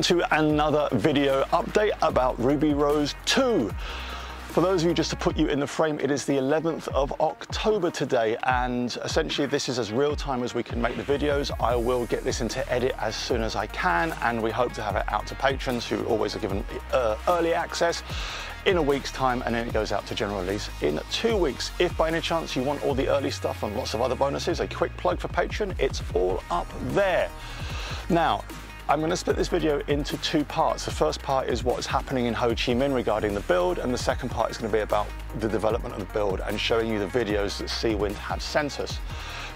on to another video update about Ruby Rose 2. For those of you, just to put you in the frame, it is the 11th of October today, and essentially this is as real time as we can make the videos. I will get this into edit as soon as I can, and we hope to have it out to patrons who always are given early access in a week's time, and then it goes out to general release in 2 weeks. If by any chance you want all the early stuff and lots of other bonuses, a quick plug for Patreon, it's all up there. Now, I'm going to split this video into two parts. The first part is what's happening in Ho Chi Minh regarding the build, and the second part is going to be about the development of the build and showing you the videos that Seawind have sent us.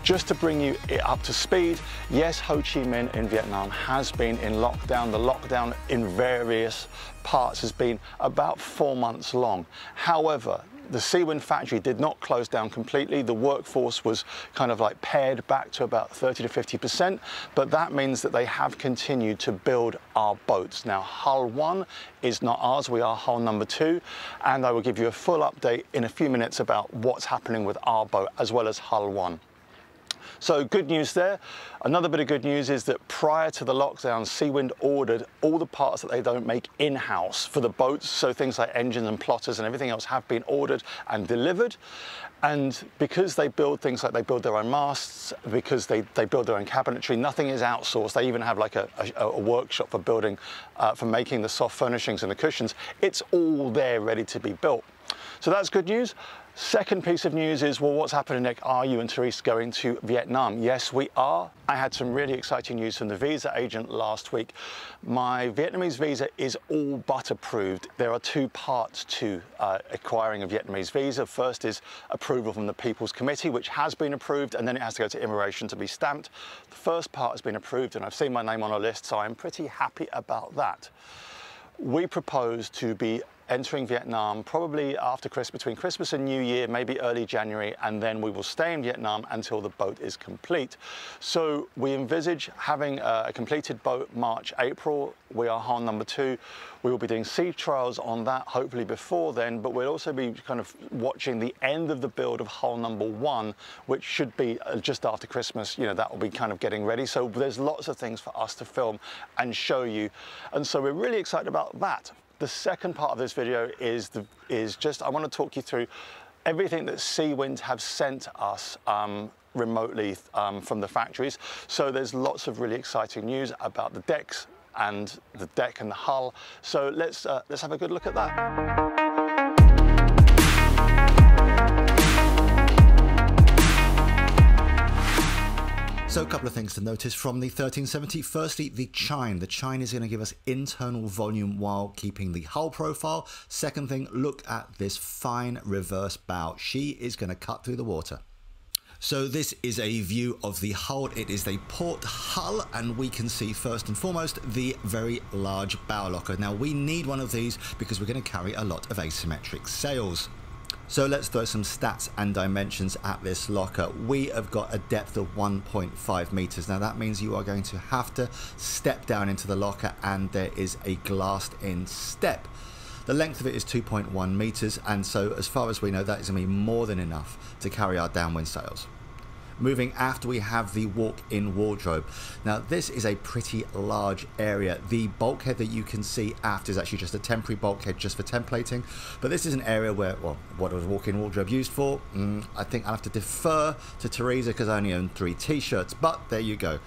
Just to bring you up to speed, yes, Ho Chi Minh in Vietnam has been in lockdown. The lockdown in various parts has been about 4 months long. However, the Seawind factory did not close down completely. The workforce was kind of like pared back to about 30 to 50%, but that means that they have continued to build our boats. Now, hull one is not ours, we are hull number two, and I will give you a full update in a few minutes about what's happening with our boat as well as hull one. So good news there. Another bit of good news is that prior to the lockdown, Seawind ordered all the parts that they don't make in-house for the boats. So things like engines and plotters and everything else have been ordered and delivered. And because they build things like they build their own masts, because they build their own cabinetry, nothing is outsourced. They even have like a workshop for building, for making the soft furnishings and the cushions. It's all there ready to be built. So that's good news. Second piece of news is, well, what's happening, Nick? Are you and Therese going to Vietnam? Yes, we are. I had some really exciting news from the visa agent last week. My Vietnamese visa is all but approved. There are two parts to acquiring a Vietnamese visa. First is approval from the People's Committee, which has been approved, and then it has to go to immigration to be stamped. The first part has been approved, and I've seen my name on a list, so I'm pretty happy about that. We propose to be entering Vietnam probably after Christmas, between Christmas and New Year, maybe early January, and then we will stay in Vietnam until the boat is complete. So we envisage having a completed boat March, April. We are hull number two. We will be doing sea trials on that, hopefully before then, but we'll also be kind of watching the end of the build of hull number one, which should be just after Christmas. You know, that will be kind of getting ready. So there's lots of things for us to film and show you. And so we're really excited about that. The second part of this video is just, I want to talk you through everything that Seawind have sent us remotely from the factories. So there's lots of really exciting news about the decks and the deck and the hull. So let's have a good look at that. So a couple of things to notice from the 1370. Firstly, the chine. The chine is going to give us internal volume while keeping the hull profile. Second thing, look at this fine reverse bow. She is going to cut through the water. So this is a view of the hull. It is the port hull, and we can see first and foremost the very large bow locker. Now we need one of these because we're going to carry a lot of asymmetric sails. So let's throw some stats and dimensions at this locker. We have got a depth of 1.5 meters. Now that means you are going to have to step down into the locker, and there is a glassed in step. The length of it is 2.1 meters. And so as far as we know, that is going to be more than enough to carry our downwind sails. Moving aft, we have the walk-in wardrobe. Now this is a pretty large area. The bulkhead that you can see aft is actually just a temporary bulkhead just for templating, but this is an area where, well, what was walk-in wardrobe used for? I think I'll have to defer to Teresa because I only own 3 t-shirts, but there you go.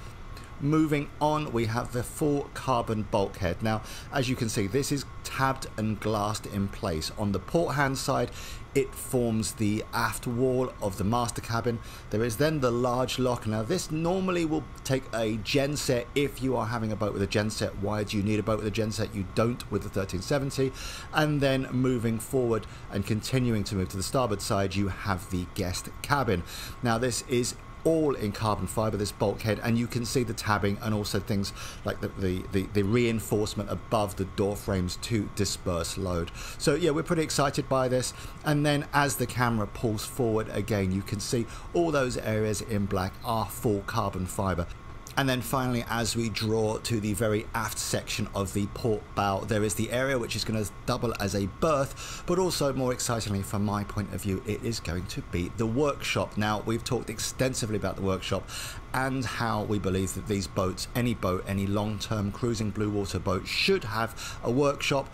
Moving on, we have the full carbon bulkhead. Now, as you can see, this is tabbed and glassed in place. On the port hand side, it forms the aft wall of the master cabin. There is then the large locker. Now, this normally will take a genset if you are having a boat with a genset. Why do you need a boat with a genset? You don't with the 1370. And then moving forward and continuing to move to the starboard side, you have the guest cabin. Now, this is all in carbon fiber, this bulkhead, and you can see the tabbing and also things like the reinforcement above the door frames to disperse load. So yeah, we're pretty excited by this. And then as the camera pulls forward again, you can see all those areas in black are full carbon fiber. And then finally, as we draw to the very aft section of the port bow, there is the area which is going to double as a berth, but also more excitingly from my point of view, it is going to be the workshop. Now, we've talked extensively about the workshop and how we believe that these boats, any boat, any long-term cruising blue water boat should have a workshop.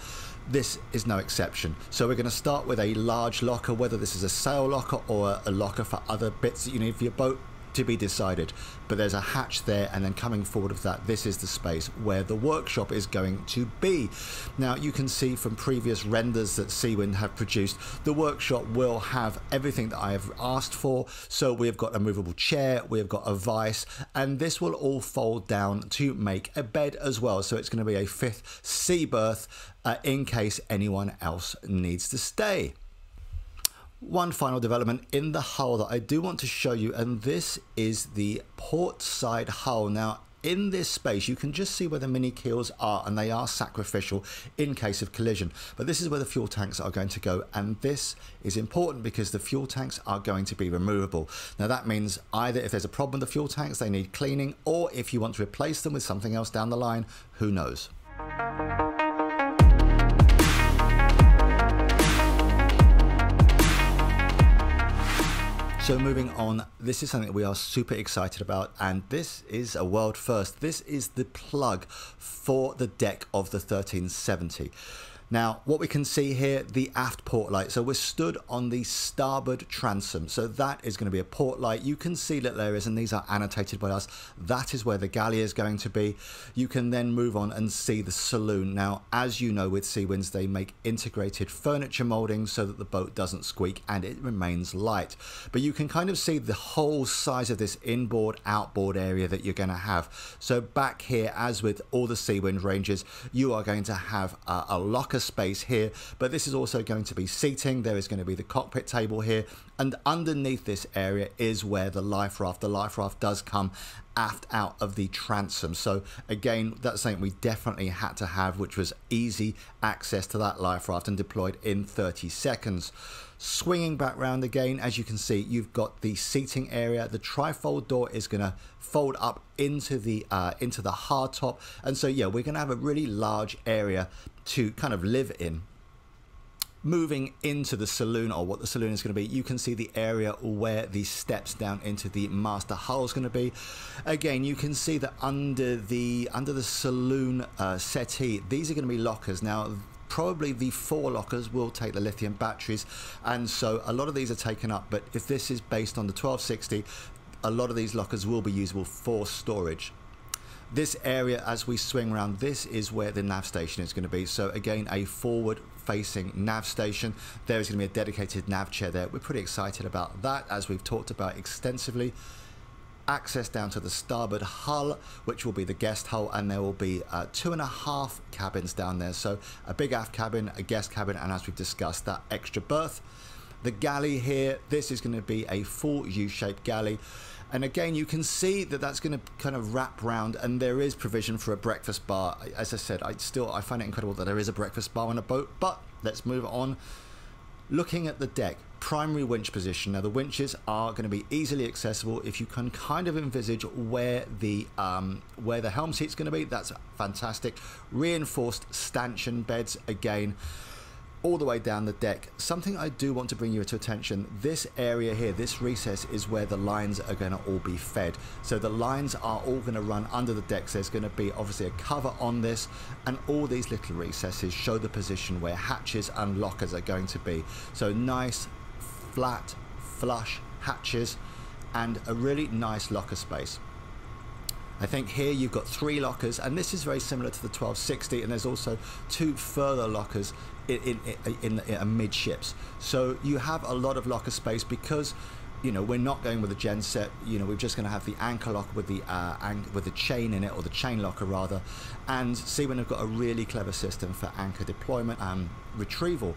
This is no exception. So we're going to start with a large locker, whether this is a sail locker or a locker for other bits that you need for your boat, to be decided. But there's a hatch there, and then coming forward of that, this is the space where the workshop is going to be. Now you can see from previous renders that Seawind have produced, the workshop will have everything that I have asked for. So we've got a movable chair, we've got a vise, and this will all fold down to make a bed as well. So it's going to be a 5th sea berth in case anyone else needs to stay. One final development in the hull that I do want to show you, and this is the port side hull. Now in this space you can just see where the mini keels are, and they are sacrificial in case of collision, but this is where the fuel tanks are going to go, and this is important because the fuel tanks are going to be removable. Now that means either if there's a problem with the fuel tanks, they need cleaning, or if you want to replace them with something else down the line, who knows. So moving on, this is something that we are super excited about, and this is a world first. This is the plug for the deck of the 1370. Now, what we can see here, the aft port light. So we're stood on the starboard transom. So that is going to be a port light. You can see little areas, and these are annotated by us. That is where the galley is going to be. You can then move on and see the saloon. Now, as you know, with Seawinds, they make integrated furniture moldings so that the boat doesn't squeak and it remains light. But you can kind of see the whole size of this inboard, outboard area that you're going to have. So back here, as with all the Seawind ranges, you are going to have a locker space here, but this is also going to be seating. There is going to be the cockpit table here, and underneath this area is where the life raft. The life raft does come aft out of the transom, so again that's something we definitely had to have, which was easy access to that life raft and deployed in 30 seconds. Swinging back round again, as you can see, you've got the seating area. The trifold door is going to fold up into the hard top, and so yeah, we're going to have a really large area to kind of live in. Moving into the saloon, or what the saloon is going to be, you can see the area where the steps down into the master hull is going to be. Again, you can see that under the saloon settee, these are going to be lockers. Now probably the 4 lockers will take the lithium batteries, and so a lot of these are taken up, but if this is based on the 1260, a lot of these lockers will be usable for storage. This area, as we swing around, this is where the nav station is going to be. So again, a forward facing nav station. There is going to be a dedicated nav chair there. We're pretty excited about that, as we've talked about extensively. Access down to the starboard hull, which will be the guest hull, and there will be 2.5 cabins down there. So a big aft cabin, a guest cabin, and as we've discussed, that extra berth. The galley here, this is going to be a full U-shaped galley. And again, you can see that that's going to kind of wrap round, and there is provision for a breakfast bar. As I said, I find it incredible that there is a breakfast bar on a boat, but let's move on. Looking at the deck, primary winch position. Now the winches are going to be easily accessible. If you can kind of envisage where the helm seat's going to be, that's fantastic. Reinforced stanchion beds again, all the way down the deck. Something I do want to bring you to attention, this area here, this recess, is where the lines are going to all be fed. So the lines are all going to run under the decks. There's going to be obviously a cover on this, and all these little recesses show the position where hatches and lockers are going to be. So nice flat flush hatches and a really nice locker space. I think here you've got 3 lockers, and this is very similar to the 1260, and there's also 2 further lockers in amidships. So you have a lot of locker space because, you know, we're not going with a gen set. You know, we're just going to have the anchor lock with the chain in it, or the chain locker rather. And Seawind have got a really clever system for anchor deployment and retrieval.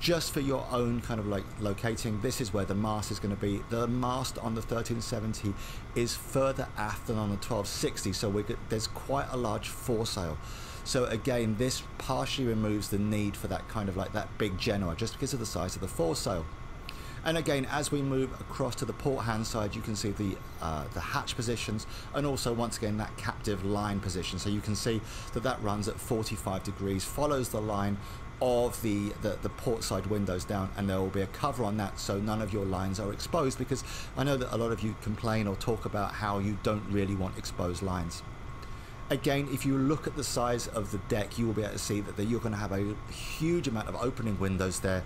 Just for your own kind of like locating, this is where the mast is going to be. The mast on the 1370 is further aft than on the 1260, so there's quite a large foresail. So again, this partially removes the need for that kind of like that big genoa, just because of the size of the foresail. And again, as we move across to the port hand side, you can see the hatch positions, and also once again that captive line position. So you can see that that runs at 45 degrees, follows the line of the port side windows down, and there will be a cover on that so none of your lines are exposed, because I know that a lot of you complain or talk about how you don't really want exposed lines. Again, if you look at the size of the deck, you will be able to see that you're going to have a huge amount of opening windows there.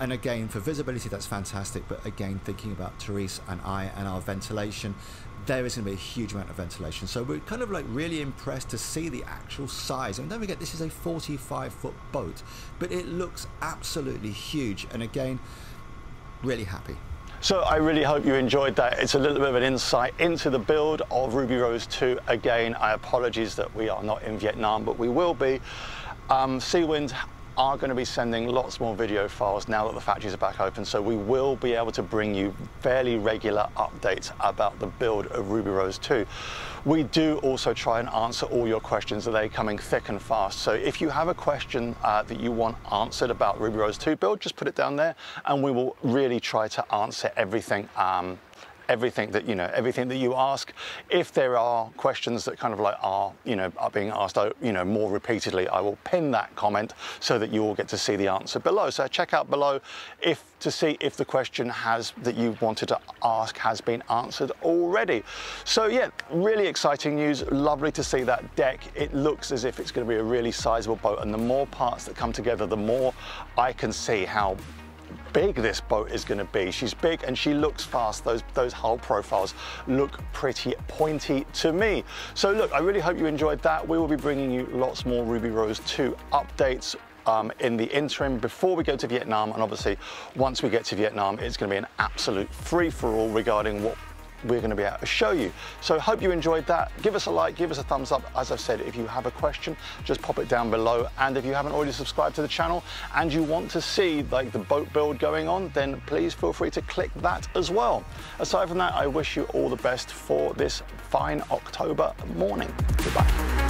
And again, for visibility, that's fantastic. But again, thinking about Therese and I and our ventilation, there is going to be a huge amount of ventilation. So we're kind of like really impressed to see the actual size. And don't forget, this is a 45-foot boat, but it looks absolutely huge. And again, really happy. So I really hope you enjoyed that. It's a little bit of an insight into the build of Ruby Rose 2. Again, I apologize that we are not in Vietnam, but we will be. Seawind are going to be sending lots more video files now that the factories are back open, so we will be able to bring you fairly regular updates about the build of Ruby Rose 2. We do also try and answer all your questions. They're coming thick and fast, so if you have a question that you want answered about Ruby Rose 2 build, just put it down there and we will really try to answer everything. Everything that you know, everything that you ask. If there are questions that kind of like are being asked more repeatedly, I will pin that comment so that you all get to see the answer below. So check out below to see if the question that you wanted to ask has been answered already. So yeah, really exciting news. Lovely to see that deck. It looks as if it's going to be a really sizable boat, and the more parts that come together, the more I can see how big this boat is going to be. She's big and she looks fast. Those hull profiles look pretty pointy to me. So look, I really hope you enjoyed that. We will be bringing you lots more Ruby Rose 2 updates in the interim before we go to Vietnam, and obviously once we get to Vietnam, it's going to be an absolute free-for-all regarding what we're going to be able to show you. So hope you enjoyed that. Give us a like, give us a thumbs up. As I've said, if you have a question, just pop it down below. And if you haven't already subscribed to the channel and you want to see like the boat build going on, then please feel free to click that as well. Aside from that, I wish you all the best for this fine October morning. Goodbye.